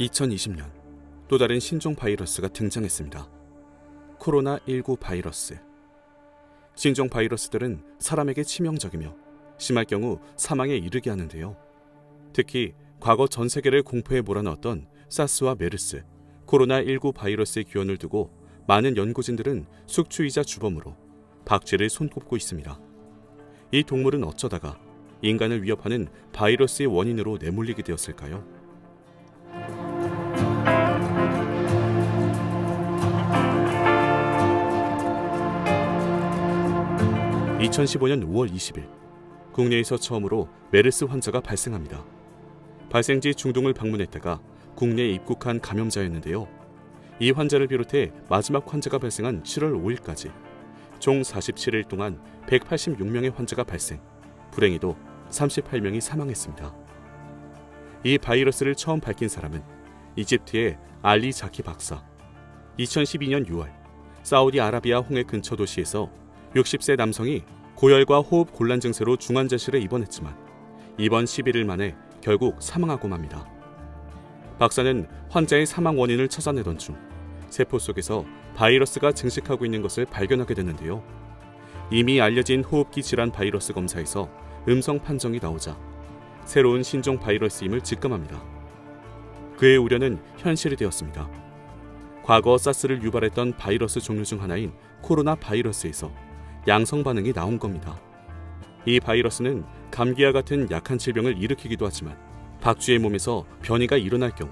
2020년 또 다른 신종 바이러스가 등장했습니다. 코로나-19 바이러스. 신종 바이러스들은 사람에게 치명적이며 심할 경우 사망에 이르게 하는데요. 특히 과거 전 세계를 공포에 몰아넣었던 사스와 메르스, 코로나-19 바이러스의 기원을 두고 많은 연구진들은 숙주이자 주범으로 박쥐를 손꼽고 있습니다. 이 동물은 어쩌다가 인간을 위협하는 바이러스의 원인으로 내몰리게 되었을까요? (2015년 5월 20일) 국내에서 처음으로 메르스 환자가 발생합니다. 발생지 중동을 방문했다가 국내에 입국한 감염자였는데요. 이 환자를 비롯해 마지막 환자가 발생한 7월 5일까지 총 47일 동안 186명의 환자가 발생, 불행히도 38명이 사망했습니다. 이 바이러스를 처음 밝힌 사람은 이집트의 알리 자키 박사. 2012년 6월 사우디아라비아 홍해 근처 도시에서 60세 남성이 고열과 호흡 곤란 증세로 중환자실에 입원했지만 입원 11일 만에 결국 사망하고 맙니다. 박사는 환자의 사망 원인을 찾아내던 중 세포 속에서 바이러스가 증식하고 있는 것을 발견하게 되는데요. 이미 알려진 호흡기 질환 바이러스 검사에서 음성 판정이 나오자 새로운 신종 바이러스임을 직감합니다. 그의 우려는 현실이 되었습니다. 과거 사스를 유발했던 바이러스 종류 중 하나인 코로나 바이러스에서 양성 반응이 나온 겁니다. 이 바이러스는 감기와 같은 약한 질병을 일으키기도 하지만 박쥐의 몸에서 변이가 일어날 경우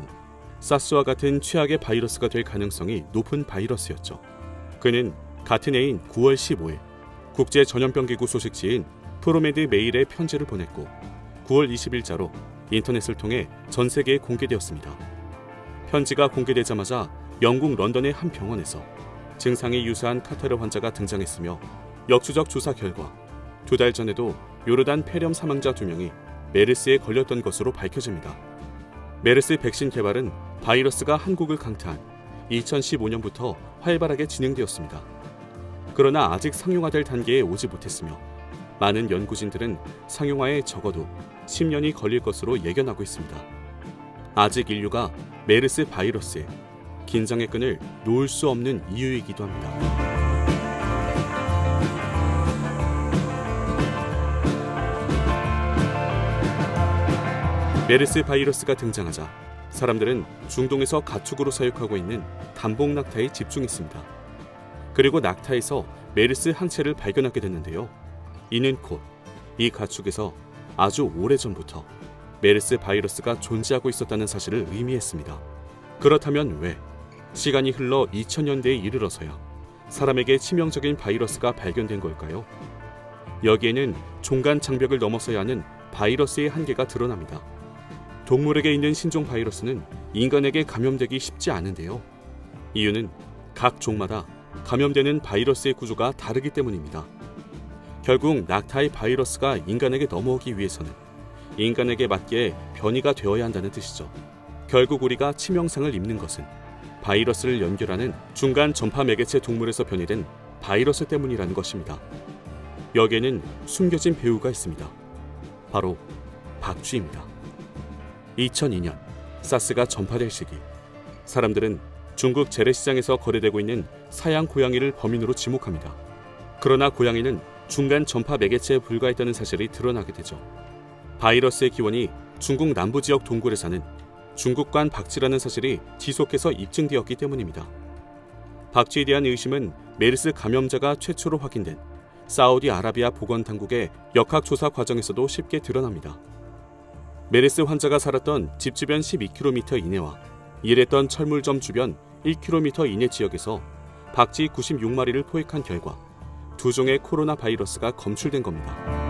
사스와 같은 최악의 바이러스가 될 가능성이 높은 바이러스였죠. 그는 같은 해인 9월 15일 국제전염병기구 소식지인 프로메드 메일에 편지를 보냈고 9월 20일자로 인터넷을 통해 전 세계에 공개되었습니다. 편지가 공개되자마자 영국 런던의 한 병원에서 증상이 유사한 카타르 환자가 등장했으며 역추적 조사 결과 2달 전에도 요르단 폐렴 사망자 2명이 메르스에 걸렸던 것으로 밝혀집니다. 메르스 백신 개발은 바이러스가 한국을 강타한 2015년부터 활발하게 진행되었습니다. 그러나 아직 상용화될 단계에 오지 못했으며 많은 연구진들은 상용화에 적어도 10년이 걸릴 것으로 예견하고 있습니다. 아직 인류가 메르스 바이러스에 긴장의 끈을 놓을 수 없는 이유이기도 합니다. 메르스 바이러스가 등장하자 사람들은 중동에서 가축으로 사육하고 있는 단봉 낙타에 집중했습니다. 그리고 낙타에서 메르스 항체를 발견하게 됐는데요. 이는 곧 이 가축에서 아주 오래전부터 메르스 바이러스가 존재하고 있었다는 사실을 의미했습니다. 그렇다면 왜 시간이 흘러 2000년대에 이르러서야 사람에게 치명적인 바이러스가 발견된 걸까요? 여기에는 종간 장벽을 넘어서야 하는 바이러스의 한계가 드러납니다. 동물에게 있는 신종 바이러스는 인간에게 감염되기 쉽지 않은데요. 이유는 각 종마다 감염되는 바이러스의 구조가 다르기 때문입니다. 결국 낙타의 바이러스가 인간에게 넘어오기 위해서는 인간에게 맞게 변이가 되어야 한다는 뜻이죠. 결국 우리가 치명상을 입는 것은 바이러스를 연결하는 중간 전파 매개체 동물에서 변이된 바이러스 때문이라는 것입니다. 여기에는 숨겨진 배우가 있습니다. 바로 박쥐입니다. 2002년 사스가 전파될 시기, 사람들은 중국 재래시장에서 거래되고 있는 사양 고양이를 범인으로 지목합니다. 그러나 고양이는 중간 전파 매개체에 불과했다는 사실이 드러나게 되죠. 바이러스의 기원이 중국 남부지역 동굴에 사는 중국관 박쥐라는 사실이 지속해서 입증되었기 때문입니다. 박쥐에 대한 의심은 메르스 감염자가 최초로 확인된 사우디아라비아 보건당국의 역학조사 과정에서도 쉽게 드러납니다. 메르스 환자가 살았던 집 주변 12km 이내와 일했던 철물점 주변 1km 이내 지역에서 박쥐 96마리를 포획한 결과 2종의 코로나 바이러스가 검출된 겁니다.